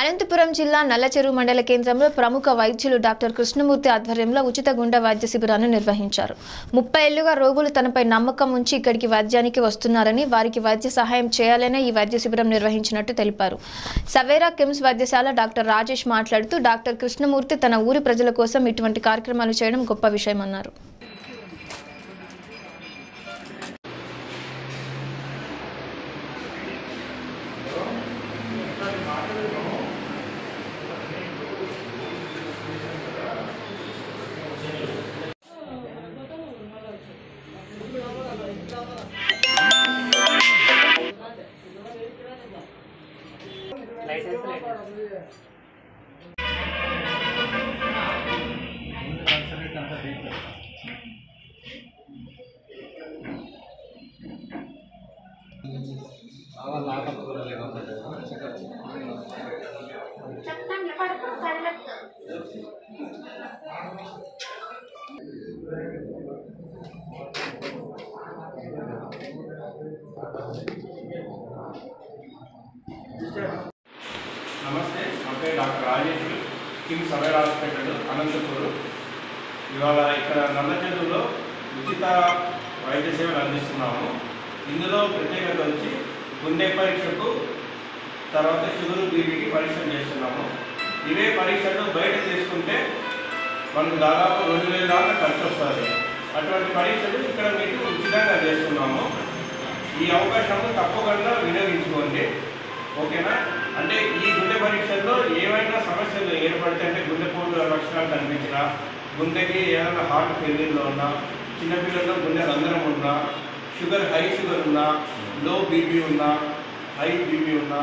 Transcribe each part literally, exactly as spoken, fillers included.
అనంతపురం జిల్లా నల్లచెరువు మండల కేంద్రంలో ప్రముఖ వైద్యులు డాక్టర్ కృష్ణమూర్తి ఆధ్వర్యంలో ఉచిత గుండె వైద్య శిబిరాన్ని నిర్వహించారు. ముప్పై ఏళ్లుగా రోగులు తనపై నమ్మకం ఉంచి ఇక్కడికి వైద్యానికి వస్తున్నారని, వారికి వైద్య సహాయం చేయాలనే ఈ వైద్య శిబిరం నిర్వహించినట్టు తెలిపారు. సవేరా కిమ్స్ వైద్యశాల డాక్టర్ రాజేష్ మాట్లాడుతూ, డాక్టర్ కృష్ణమూర్తి తన ఊరి ప్రజల కోసం ఇటువంటి కార్యక్రమాలు చేయడం గొప్ప విషయమన్నారు. नमस्ते मैं डाक्टर राजेश किम्स सवेरा हास्पिटल अनंतपुरम इवाल इक्कड़ नल्लचेरुवुलो उचित वैद्य सेवलु अंदिस्तुन्नामु। इंदुलो प्रत्येकता वच्ची गुंडे परीक्षकु तर्वात शुगर बीपीकी परीक्षलु चेस्तुन्नामु। इवे परीक्षलु बयट चेसुकुंटे मनकु दादापु రెండు వేల दाका खर्चु वस्तुंदी। अटुवंटि परीक्षलु इक्कड़ मीकु उचितंगा चेस्तुन्नामु। ई अवकाशं तप्पकुंडा विनियोगिंचुकोंडि ओकेना। అంటే ఈ గుండె పరీక్షల్లో ఏమైనా సమస్యలు ఏర్పడితే, అంటే గుండెపోటు లక్షణాలు కనిపించినా, గుండెకి ఏదైనా హార్ట్ ఫెయిల్యూర్లో ఉన్నా, చిన్నపిల్లల్లో గుండె రంధ్రం ఉన్నా, షుగర్ హై షుగర్ ఉన్నా, లో బీపీ ఉన్నా, హై బీపీ ఉన్నా,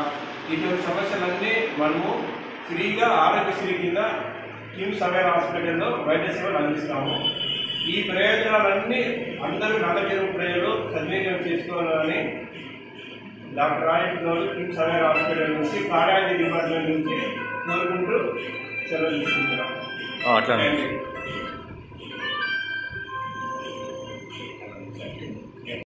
ఇటువంటి సమస్యలన్నీ మనము ఫ్రీగా ఆరోగ్యశ్రీ కింద కిమ్స్ సవేరా హాస్పిటల్లో వైద్య సేవలు అందిస్తాము. ఈ ప్రయోజనాలన్నీ అందరూ నల్లచెరువు ప్రజలు సద్వినియోగం చేసుకోవాలని డాక్టర్ రాజేష్ గౌడ్ కిమ్స్ సవేరా హాస్పిటల్ నుంచి కార్యాలయ డిపార్ట్మెంట్ నుంచి కోరుకుంటూ సెలవు తీసుకుంటున్నాం.